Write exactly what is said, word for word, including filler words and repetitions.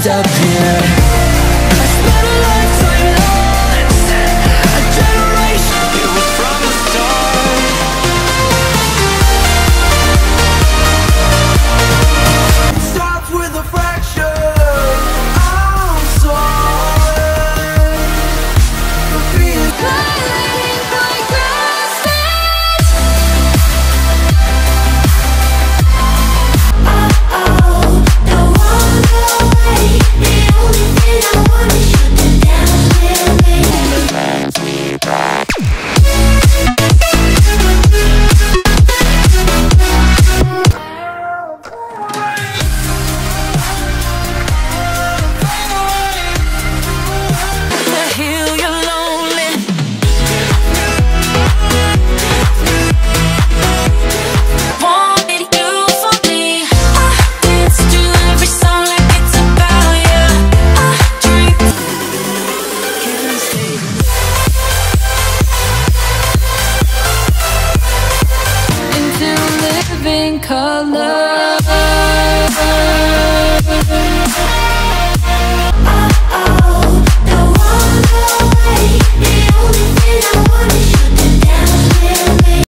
end up here. Color.